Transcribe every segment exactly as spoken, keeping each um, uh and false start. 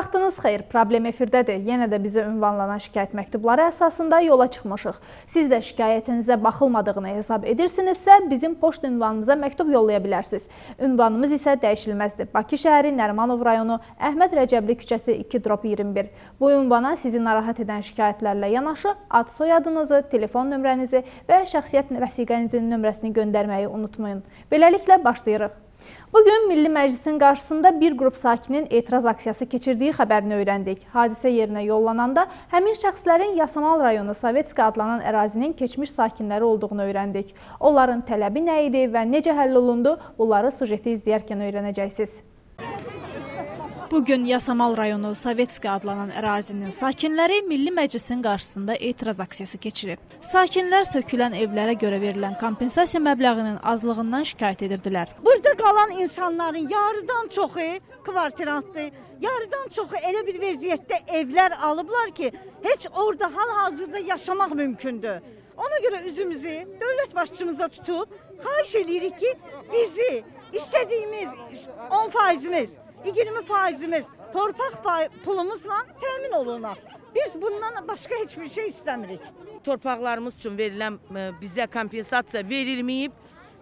Vaxtınız xeyir, problem efirdədir. Yenə də bizə ünvanlanan şikayət məktubları əsasında yola çıxmışıq. Siz də şikayətinizə baxılmadığını hesab edirsinizsə, bizim poçt ünvanımıza məktub yollaya bilərsiniz. Ünvanımız isə dəyişilməzdir. Bakı şəhəri, Nərimanov rayonu, Əhməd Rəcəbli küçəsi iki drop iyirmi bir. Bu ünvana sizi narahat edən şikayətlərlə yanaşı, ad soyadınızı, telefon nömrənizi və şəxsiyyət vəsiqənizin nömrəsini göndərməyi unutmayın. Beləliklə başlayırıq. Bugün Milli Məclisin qarşısında bir qrup sakinin etiraz aksiyası keçirdiyi xəbərini öyrəndik. Hadisə yerinə yollananda həmin şəxslərin Yasamal rayonu Sovetski adlanan ərazinin keçmiş sakinləri olduğunu öyrəndik. Onların tələbi nə idi və necə həll olundu, bunları sujeti izləyərkən öyrənəcəksiniz. Bugün Yasamal rayonu Sovetski adlanan ərazinin sakinləri Milli Məclisin qarşısında etiraz aksiyası keçirib. Sakinlər sökülən evlərə görə verilən kompensasiya məbləğinin azlığından şikayət edirdilər. Burada qalan insanların yarıdan çoxu kvartirantdır, yarıdan çoxu elə bir vəziyyətdə evlər alıblar ki, heç orada hal-hazırda yaşamaq mümkündür. Ona görə üzümüzü dövlət başçımıza tutub, xahiş edirik ki, bizi istədiyimiz on faizimiz, iyirmi faizimiz torpaq pulumuzla təmin olunaq. Biz bundan başqa heç bir şey istəmirik. Torpaqlarımız üçün verilən bizə kompensasiya verilməyib,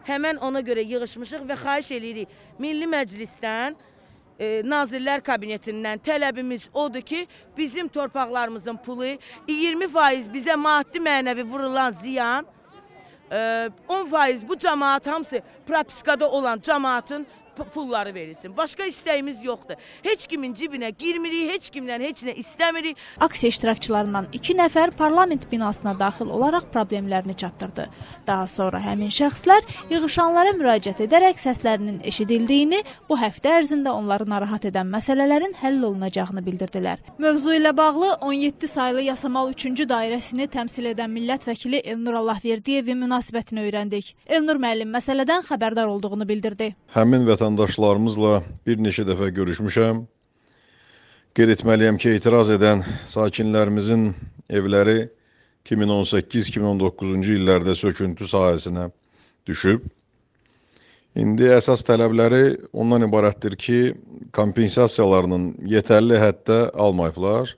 həmən ona görə yığışmışıq və xahiş edirik. Milli Məclisdən, Nazirlər Kabinetindən tələbimiz odur ki, bizim torpaqlarımızın pulu iyirmi faiz bizə maddi mənəvi vurulan ziyan, on faiz bu cəmaat hamısı propiskada olan cəmaatın pulları verilsin. Başqa istəyimiz yoxdur. Heç kimin cibinə girmirik, heç kimdən heç nə istəmirik. Aksiya iştirakçılarından iki nəfər parlament binasına daxil olaraq problemlərini çatdırdı. Daha sonra həmin şəxslər yığışanlara müraciət edərək səslərinin eşidildiyini, bu həftə ərzində onları narahat edən məsələlərin həll olunacağını bildirdilər. Mövzu ilə bağlı on yeddi saylı Yasamal üçüncü dairəsini təmsil edən millət vəkili Elnur Allahverdiyevin münasibətini öyrəndik. Elnur müəllim məsələdən xəbərdar olduğunu bildirdi. Həmin vətən Vətəndaşlarımızla bir neçə dəfə görüşmüşəm. Qeyd etməliyəm ki, etiraz edən sakinlərimizin evləri iki min on səkkiz iki min on doqquzuncu illərdə söküntü sahəsinə düşüb. İndi əsas tələbləri ondan ibarətdir ki, kompensasiyalarının yetərli həddə almayıblar.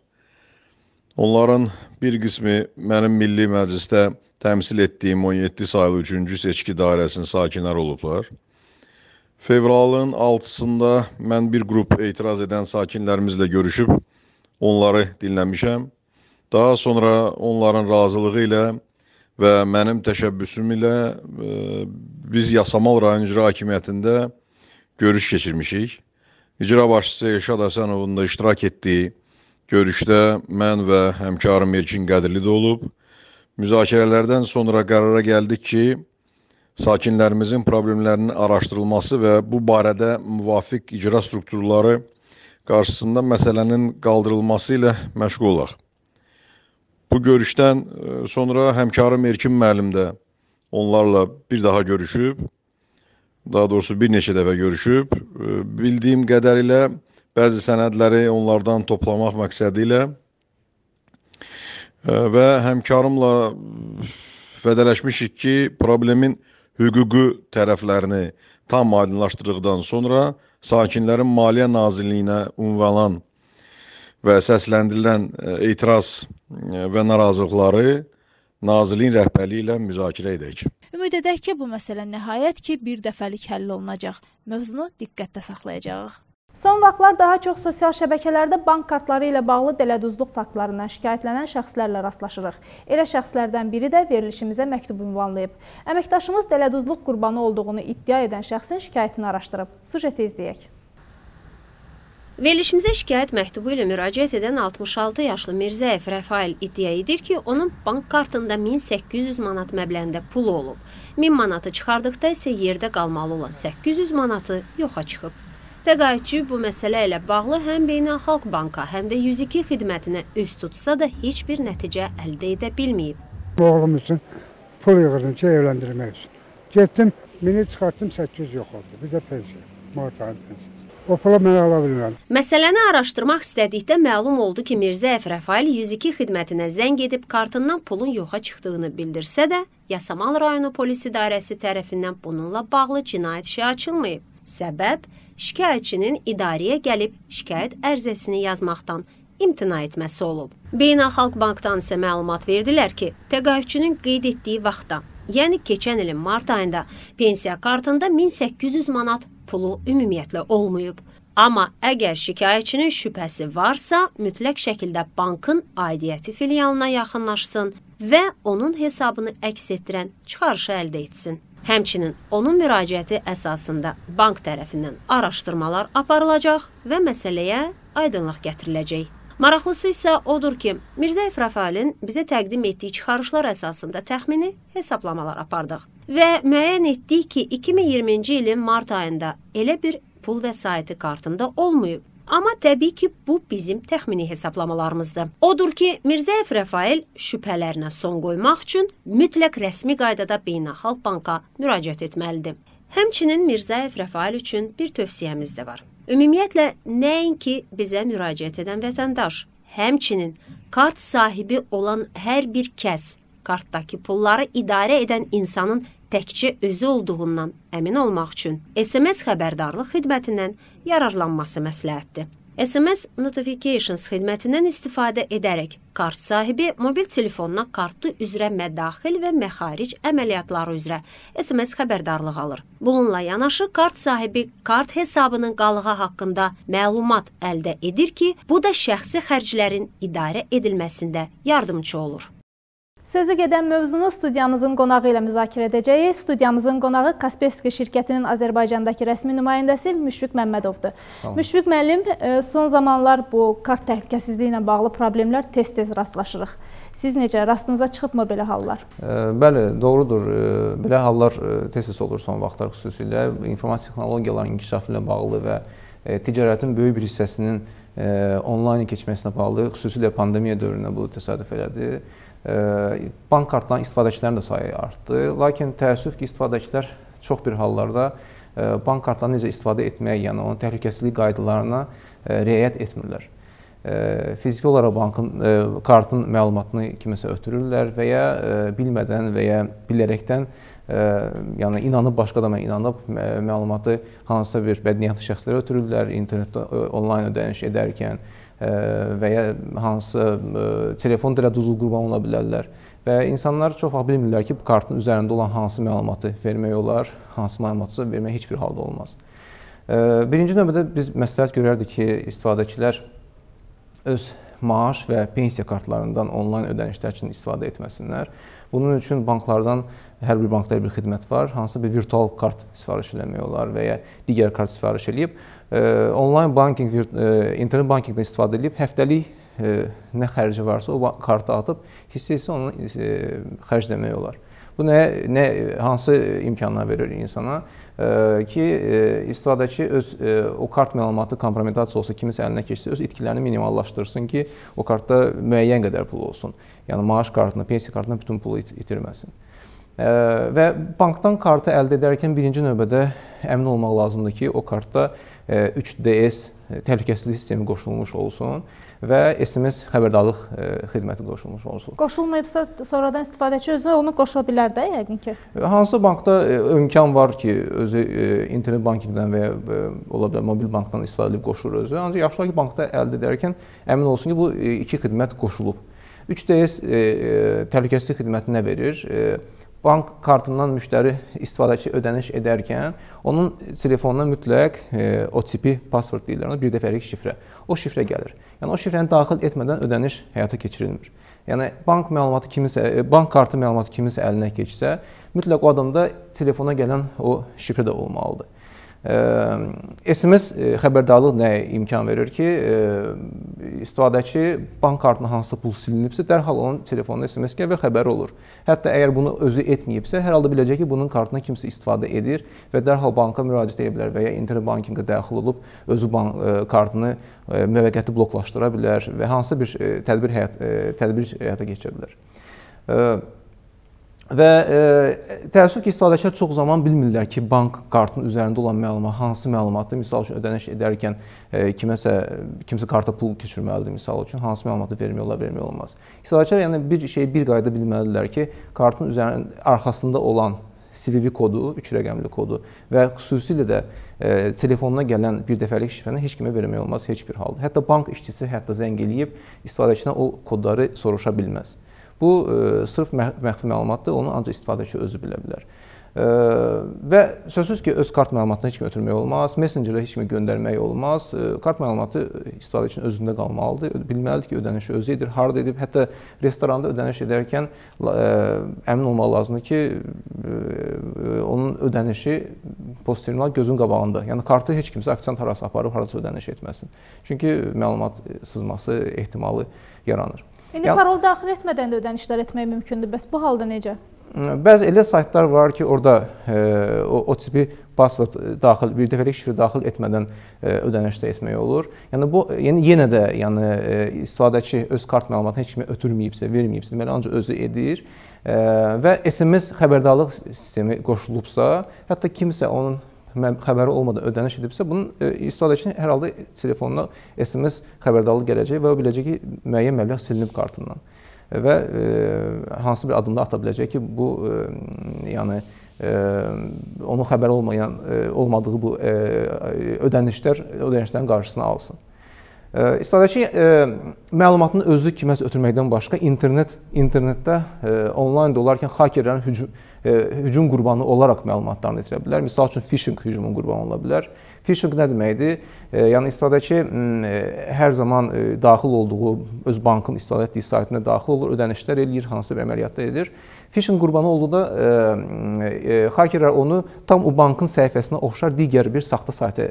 Onların bir qismi mənim Milli Məclisdə təmsil etdiyim on yeddi saylı üçüncü seçki dairəsinin sakinləri olublar. Fevralın altısında mən bir qrup etiraz edən sakinlərimizlə görüşüb, onları dinləmişəm. Daha sonra onların razılığı ilə və mənim təşəbbüsüm ilə biz Yasamal rayon icra hakimiyyətində görüş keçirmişik. İcra başçısı Elşad Həsənovun da iştirak etdiyi görüşdə mən və həmkarım Erkin Qadirli də olub. Müzakirələrdən sonra qərara gəldik ki, sakinlərimizin problemlərinin araşdırılması və bu barədə müvafiq icra strukturları qarşısında məsələnin qaldırılması ilə məşğul olaq. Bu görüşdən sonra həmkarım Erkin müəllim də onlarla bir daha görüşüb, daha doğrusu bir neçə dəfə görüşüb. Bildiyim qədər ilə bəzi sənədləri onlardan toplamaq məqsədi ilə və həmkarımla vədələşmişik ki, problemin hüquqi tərəflərini tam aydınlaşdırdıqdan sonra sakinlərin Maliyyə Nazirliyinə ünvanlanan və səsləndirilən etiraz və narazılıqları Nazirliyin rəhbərliyi ilə müzakirə edək. Ümid edək ki, bu məsələ nəhayət ki, bir dəfəlik həll olunacaq. Mövzunu diqqətdə saxlayacağıq. Son vaxtlar daha çox sosial şəbəkələrdə bank kartları ilə bağlı dələduzluq faktlarından şikayətlənən şəxslərlə rastlaşırıq. Elə şəxslərdən biri də verilişimizə məktub ünvanlayıb. Əməkdaşımız dələduzluq qurbanı olduğunu iddia edən şəxsin şikayətini araşdırıb. Sujeti izləyək. Verilişimizə şikayət məktubu ilə müraciət edən altmış altı yaşlı Mirzəyev Rəfail iddia edir ki, onun bank kartında min səkkiz yüz manat məbləğində pul olub. min manatı çıxardıqda isə yerdə qalmalı olan səkkiz yüz manatı yoxa çıxıb. Təqaüdçü bu məsələ ilə bağlı həm Beynəlxalq Banka, həm də yüz iki xidmətinə üst tutsa da heç bir nəticə əldə edə bilməyib. Oğlum üçün pul yığırdım ki, evləndirmək üçün. Getdim, mini çıxartdım, səkkiz yüz yox oldu. Bir də pensiya, mart ayının pensiyası. O pulu mən ala bilmirəm. Məsələni araşdırmaq istədikdə məlum oldu ki, Mirzəyev Rəfail yüz iki xidmətinə zəng edib kartından pulun yoxa çıxdığını bildirsə də, Yasamal rayonu polis idarəsi tərəfindən bununla bağlı cinayət işi açılmayıb. Səbəb şikayətçinin idarəyə gəlib şikayət ərizəsini yazmaqdan imtina etməsi olub. Beynəlxalq Bankdan isə məlumat verdilər ki, təqaüdçünün qeyd etdiyi vaxtda, yəni keçən ilin mart ayında pensiya kartında min səkkiz yüz manat pulu ümumiyyətlə olmayıb. Amma əgər şikayətçinin şübhəsi varsa, mütləq şəkildə bankın aidiyyəti filialına yaxınlaşsın və onun hesabını əks etdirən çıxarışı əldə etsin. Həmçinin onun müraciəti əsasında bank tərəfindən araşdırmalar aparılacaq və məsələyə aydınlıq gətiriləcək. Maraqlısı isə odur ki, Mirzəyev Rəfailin bizə təqdim etdiyi çıxarışlar əsasında təxmini hesablamalar apardıq və müəyyən etdik ki, iki min iyirminci ilin mart ayında elə bir pul vəsaiti kartında olmayıb. Amma təbii ki, bu bizim təxmini hesablamalarımızdır. Odur ki, Mirzəyev Rəfail şübhələrinə son qoymaq üçün mütləq rəsmi qaydada Beynəlxalq Banka müraciət etməlidir. Həmçinin Mirzəyev Rəfail üçün bir tövsiyəmiz də var. Ümumiyyətlə, nəinki bizə müraciət edən vətəndaş, həmçinin kart sahibi olan hər bir kəs, kartdakı pulları idarə edən insanın təkcə özü olduğundan əmin olmaq üçün S M S xəbərdarlıq xidmətindən yararlanması məsləhətdir. S M S Notifications xidmətindən istifadə edərək kart sahibi mobil telefonuna kartı üzrə mədaxil və məxaric əməliyyatları üzrə S M S xəbərdarlıq alır. Bununla yanaşı kart sahibi kart hesabının qalığı haqqında məlumat əldə edir ki, bu da şəxsi xərclərin idarə edilməsində yardımcı olur. Sözü gedən mövzunu studiyamızın qonağı ilə müzakirə edəcəyik. Studiyamızın qonağı Kaspersky şirkətinin Azərbaycandakı rəsmi nümayəndəsi Müşfiq Məmmədovdur. Tamam. Müşfiq müəllim, son zamanlar bu kart təhlükəsizliyi ilə bağlı problemlər tez-tez rastlaşırıq. Siz necə, rastınıza çıxıbmı belə hallar? Bəli, doğrudur. Belə hallar tez-tez olur son vaxtlar xüsusilə. İnformasiya texnologiyaların inkişafı ilə bağlı və ticarətin böyük bir hissəsinin onlayn keçməsinə bağlı, xüsusilə pandemiya dövründə bu təsadüf elədi. Bank kartlarının istifadəçilərin də sayı artdı. Lakin təəssüf ki, istifadəçilər çox bir hallarda bank kartlarını necə istifadə etməyə, yəni onun təhlükəsizlik qaydalarına riayət etmirlər. Fiziki olaraq bankın, kartın məlumatını kiməsə ötürürlər və ya bilmədən və ya bilərəkdən, yəni inanıb başqa adama inanıb məlumatı hansısa bir bədniyyətli şəxslərə ötürürlər, internetdə onlayn ödəniş edərkən və ya hansı telefon dələduzlu qurban ola bilərlər. Və insanlar çox vaxt bilmirlər ki, bu kartın üzərində olan hansı məlumatı vermək olar, hansı məlumatı vermək heç bir halda olmaz. Birinci növbədə biz məsləhət görərdik ki, istifadəçilər öz maaş və pensiya kartlarından onlayn ödənişlər üçün istifadə etməsinlər. Bunun üçün banklardan, hər bir bankda bir xidmət var, hansı bir virtual kart sifariş eləmək olar və ya digər kart sifariş eləyib. Onlayn banking, internet bankingdən istifadə edib, həftəlik nə xərci varsa o kartı atıb, hissə-hissə onu xərcləmək olar. Bu nə, nə, hansı imkanlar verir insana ki, istifadəçi öz o kart məlumatı kompromitasiya olsa, kimisə əlinə keçsə, öz itkilərini minimallaşdırsın ki, o kartda müəyyən qədər pul olsun. Yəni, maaş kartına, pensiya kartına bütün pulu itirməsin. Və bankdan kartı əldə edərkən birinci növbədə əmin olmaq lazımdır ki, o kartda üç D S təhlükəsizlik sistemi qoşulmuş olsun və S M S xəbərdarlıq xidməti qoşulmuş olsun. Qoşulmayıbsa, sonradan istifadəçi özü onu qoşa bilər də, yəqin ki? Hansı bankda imkan var ki, özü internet bankingdən və ya ola bilər, mobil bankdan istifadə edib qoşulur özü. Ancaq yaxşılar ki, bankda əldə edərkən əmin olsun ki, bu iki xidmət qoşulub. üç D S təhlükəsizlik xidməti nə verir? Bank kartından müştəri istifadəçi ödəniş edərkən, onun telefonuna mütləq O T P, password deyirlər, bir dəfəlik şifrə. O şifrə gəlir. Yəni, o şifrəni daxil etmədən ödəniş həyata keçirilmir. Yəni, bank məlumatı kiminsə, bank kartı məlumatı kiminsə əlinə keçsə, mütləq o adamda telefona gələn o şifrə də olmalıdır. S M S xəbərdarlıq nəyə imkan verir ki, istifadəçi bank kartına hansısa pul silinibsə, dərhal onun telefonuna S M S gəlir və xəbəri olur. Hətta əgər bunu özü etməyibsə, hər halda biləcək ki, bunun kartına kimsə istifadə edir və dərhal banka müraciət edə bilər və ya internet bankinga daxil olub, özü kartını müvəqqəti bloklaşdıra bilər və hansısa bir tədbir həyata keçirə bilər. Və təəssüf ki, istifadəçilər çox zaman bilmirlər ki, bank kartının üzərində olan məlumat, hansı məlumatı, misal üçün, ödəniş edərkən kiməsə, kimsə karta pul keçirməlidir, misal üçün, hansı məlumatı vermək olar, vermək olmaz. İstifadəçilər yəni bir şeyi bir qayda bilməlidirlər ki, kartın üzərində, arxasında olan C V V kodu, üç rəqəmli kodu və xüsusilə də e, telefonuna gələn bir dəfəlik şifrəni heç kimə vermək olmaz, heç bir halda. Hətta bank işçisi hətta zəng eləyib istifadəçidən o kodları soruşa bilməz. Bu e, sırf məxfi məlumatdır, onu ancaq istifadəçi özü bilə bilər. E, və sözsüz ki, öz kart məlumatını heç kimə ötürmək olmaz, messengerə heç kimə göndərmək olmaz. E, kart məlumatı istifadəçinin özündə qalmalıdır, bilməlidir ki, ödənişi özü edir, harada edib, hətta restoranda ödəniş edərkən e, əmin olmaq lazımdır ki, e, onun ödənişi post-terminal gözün qabağında. Yəni, kartı heç kimsə ofisiant arası aparıb, haradasa ödəniş etməsin. Çünki məlumat sızması ehtimalı yaranır. İndi yəni, parol daxil etmədən də ödənişlər etmək mümkündür. Bəs bu halda necə? Bəzi elə saytlar var ki, orada e, o, o tipi password daxil, bir dəfəlik şifrə daxil etmədən e, ödəniş də etmək olur. Yəni, bu, yəni yenə də yəni, e, istifadəçi öz kart məlumatını heç kimə ötürməyibsə, verməyibsə, deməli, ancaq özü edir. E, və S M S xəbərdarlıq sistemi qoşulubsa, hətta kimsə onun xəbəri olmadan ödəniş edibsə, bunun istifadəçinin hər halda telefonuna S M S xəbərdarlığı gələcək və o biləcək ki, müəyyən məbləğ silinib kartından və e, hansı bir adımda ata biləcək ki, bu e, yəni e, onun xəbəri olmayan e, olmadığı bu e, ödənişlər ödənişlərin qarşısını alsın. E, İstifadəçi e, məlumatını özü kiməsə ötürməkdən başqa internet internetdə e, onlayn olarkən hakerlərin hücum, e, hücum qurbanı olaraq məlumatlarını itirə bilər. Misal üçün phishing hücumun qurbanı ola bilər. Phishing nə deməkdir? E, yəni istifadəçi e, hər zaman e, daxil olduğu öz bankın istifadə etdiyi saytına daxil olur, ödənişlər eləyir, hansı bir əməliyyatda edir. Phishing qurbanı olduqda e, e, hakerlər onu tam o bankın səhifəsinə oxşar digər bir saxta sayta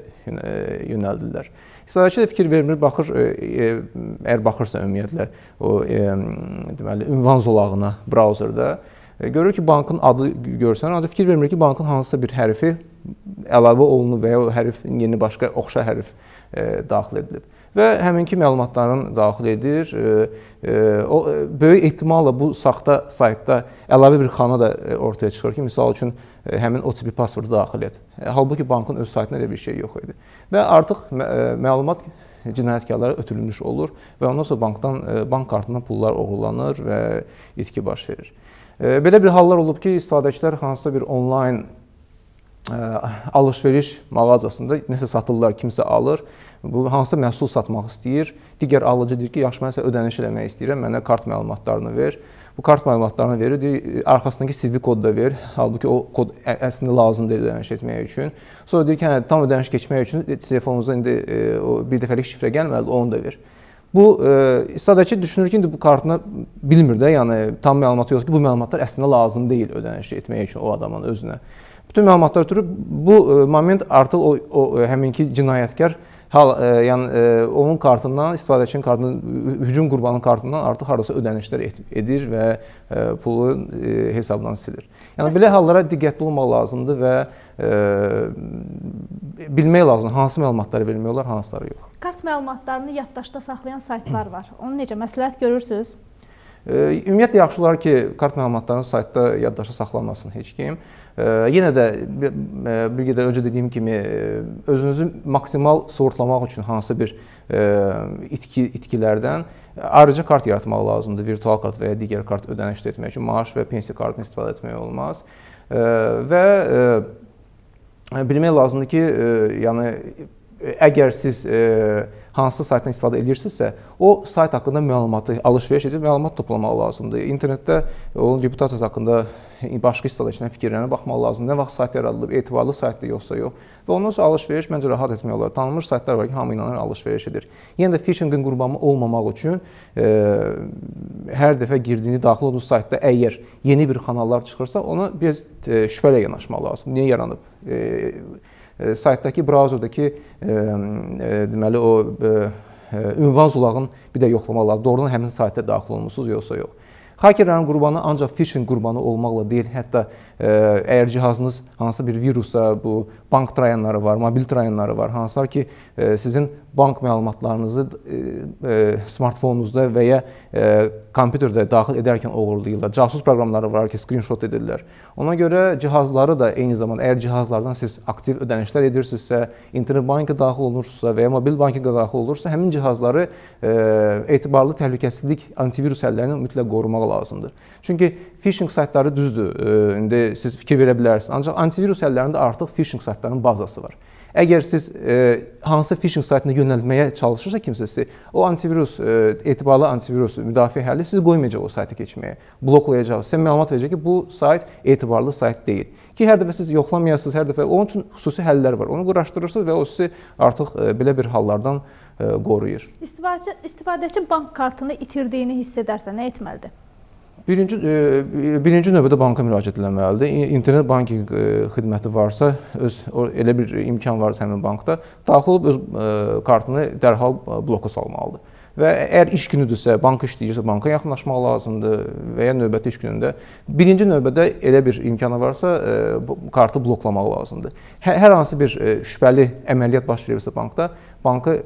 yönəldirlər. İstifadəçi də fikir vermir, baxır, əgər baxırsa ümumiyyətlə o e, deməli ünvan zolağına brauzerdə e, görür ki, bankın adı görsən, ancaq fikir vermir ki, bankın hansısa bir hərfi əlavə olunub və ya o hərfin yeni başqa oxşar hərf e, daxil edilib. Və həminki məlumatların daxil edir. O, böyük ehtimalla bu saxta saytda əlavə bir xana da ortaya çıxır ki, misal üçün həmin o tipi passwordu daxil et. Halbuki bankın öz saytında elə bir şey yox idi. Və artıq məlumat cinayətkarlara ötürülmüş olur və ondan sonra bankdan, bank kartından pullar oğurlanır və itki baş verir. Belə bir hallar olub ki, istifadəçilər hansısa bir onlayn alış-veriş mağazasında nəsə satırlar, kimsə alır. Bu, hansısa məhsul satmaq istəyir. Digər alıcı deyir ki, yaxşı, mən isə ödəniş eləmək istəyirəm, mənə kart məlumatlarını ver. Bu kart məlumatlarını verir, deyir, arxasındakı C V V kodu da verir. Halbuki o kod əslində lazımdır ödəniş etmək üçün. Sonra deyir ki, hə, tam ödəniş keçmək üçün telefonunuza indi e, o bir dəfəlik şifrə gəlməlidir, onu da ver. Bu, e, istifadəçi düşünür ki, indi bu kartını bilmir də, yəni tam məlumatı yoxdur ki, bu məlumatlar əslində lazım deyil ödəniş etmək üçün o adamın özünə. Bütün məlumatlar ötürüb, bu e, moment artıq o, o həminki cinayətkar, hal, e, yəni e, onun kartından, istifadəçinin kartından, hücum qurbanının kartından artıq harasa ödənişlər edir və e, pulu e, hesabdan silir. Yəni, belə hallara diqqətli olmaq lazımdır və e, bilmək lazımdır, hansı məlumatları verilmək olar, hansıları yox. Kart məlumatlarını yaddaşda saxlayan saytlar var. Onu necə məsləhət görürsünüz? Ümumiyyətlə, yaxşı olar ki, kart məlumatlarının saytda yaddaşa saxlanmasın heç kim. Yenə də, bir qədər öncə dediyim kimi, özünüzü maksimal soğutlamaq üçün hansı bir itki, itkilərdən ayrıca kart yaratmaq lazımdır. Virtual kart və ya digər kart ödənişdə etmək üçün maaş və pensiya kartını istifadə etmək olmaz. Və bilmək lazımdır ki, yəni, əgər siz e, hansı saytdan istifadə edirsinizsə, o sayt haqqında məlumatı alış-veriş edib məlumat toplamaq lazımdır. İnternetdə onun reputasiyası haqqında başqa istifadəçilərin fikirlərinə baxmaq lazımdır. Nə vaxt sayt yaradılıb, etibarlı saytdır yoxsa yox. Və ondan sonra alış-veriş məncə rahat etmək olar. Tanınmış saytlar var ki, hamı inanır alış-veriş edir. Yenə də phishingin qurbanı olmamaq üçün e, hər dəfə girdiyini daxil olduğunuz saytda əgər yeni bir kanallar çıxırsa, ona bir e, şübhələ yanaşmaq lazımdır. Niyə yaranıb? E, saytdakı, brauzerdəki e, e, deməli o e, ünvan zolağın bir də yoxlamaq lazımdır. Doğrudan həmin saytda daxil olmuşsunuz yoxsa yox. Hakerlərin qurbanı ancaq phishing qurbanı olmaqla deyil, hətta e, əgər cihazınız hansısa bir virusa, bu bank trayanları var, mobil trayanları var, hansılar ki e, sizin bank məlumatlarınızı smartfonunuzda və ya kompüterdə daxil edərkən oğurlayırlar. Casus proqramları var ki, screenshot edirlər. Ona görə cihazları da eyni zamanda, əgər cihazlardan siz aktiv ödənişlər edirsinizsə, internet banka daxil olursa və ya mobil bankinga daxil olursa, həmin cihazları etibarlı təhlükəsizlik antivirus həllərindən mütləq qorumaq lazımdır. Çünki phishing saytları düzdür, indi siz fikir verə bilərsiniz. Ancaq antivirus həllərində artıq phishing saytlarının bazası var. Əgər siz e, hansı phishing saytına yönəlməyə çalışırsa kimsəsi, o antivirus, e, etibarlı antivirus müdafiə həlli sizi qoymayacaq o saytı keçməyə, bloklayacaq. Sizə məlumat verəcək ki, bu sayt etibarlı sayt deyil. Ki, hər dəfə siz yoxlamayasınız, hər dəfə onun üçün xüsusi həllər var. Onu quraşdırırsınız və o sizi artıq e, belə bir hallardan e, qoruyur. İstifadəçi bank kartını itirdiyini hiss edərsə nə etməlidir? Birinci, birinci növbədə banka müraciət edilməlidir. İnternet banking xidməti varsa, öz, elə bir imkan varsa həmin bankda, daxil olub öz kartını dərhal bloka salmalıdır. Və əgər iş günüdürsə, bank işləyirsə, banka yaxınlaşmaq lazımdır və ya növbəti iş günündə. Birinci növbədə elə bir imkanı varsa, kartı bloklamaq lazımdır. Hər hansı bir şübhəli əməliyyat baş verirsə bankda, banka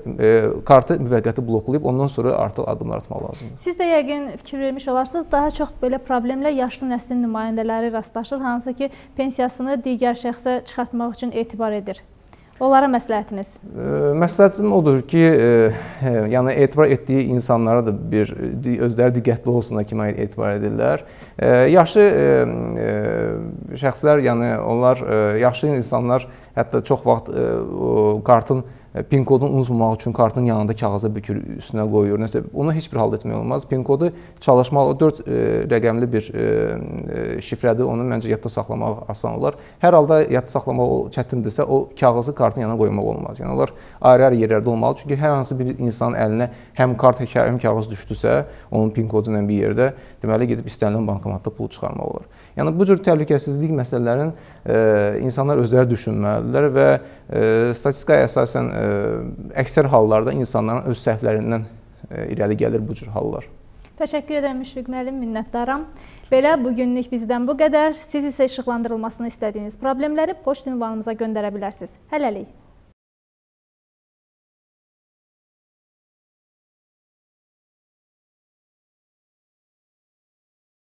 kartı müvəqqəti bloklayıb, ondan sonra artıq addımlar atmaq lazımdır. Siz də yəqin fikir vermiş olarsınız, daha çox belə problemlə yaşlı nəslin nümayəndələri rastlaşır, hansı ki, pensiyasını digər şəxsə çıxartmaq üçün etibar edir. Onlara məsləhətiniz? Məsləhətim odur ki, yəni etibar etdiyi insanlara da bir özləri diqqətli olsunlar ki, mən etibar edirlər. Yaşlı şəxslər, yəni onlar yaşlı insanlar hətta çox vaxt kartın PIN kodunu unutmamaq üçün kartın yanında kağıza bükür, üstünə qoyur. Nəsə, onu heç bir halda etmək olmaz. PIN kodu çalışmalı, dörd e, rəqəmli bir e, şifrədir. Onu məncə yadda saxlamaq asan olar. Hər halda yadda saxlamaq o çətindirsə, o kağızı kartın yanına qoymaq olmaz. Yəni, onlar ayrı-ayrı yerlərdə olmalı. Çünki hər hansı bir insanın əlinə həm kart, həm kağız düşdüsə, onun PIN kodu ilə bir yerdə, deməli, gedib istənilən bankomatda pul çıxarmaq olar. Yəni, bu cür təhlükəsizlik məsələlərin e, insanlar özləri düşünməlidirlər və e, statistikaya əsasən e, əksər hallarda insanların öz səhvlərindən irəli gəlir bu cür hallar. Təşəkkür edirəm Müşfiq müəllim, minnətdaram. Belə bugünlük bizdən bu qədər. Siz isə işıqlandırılmasını istədiyiniz problemləri poçt ünvanımıza göndərə bilərsiniz. Hələlik.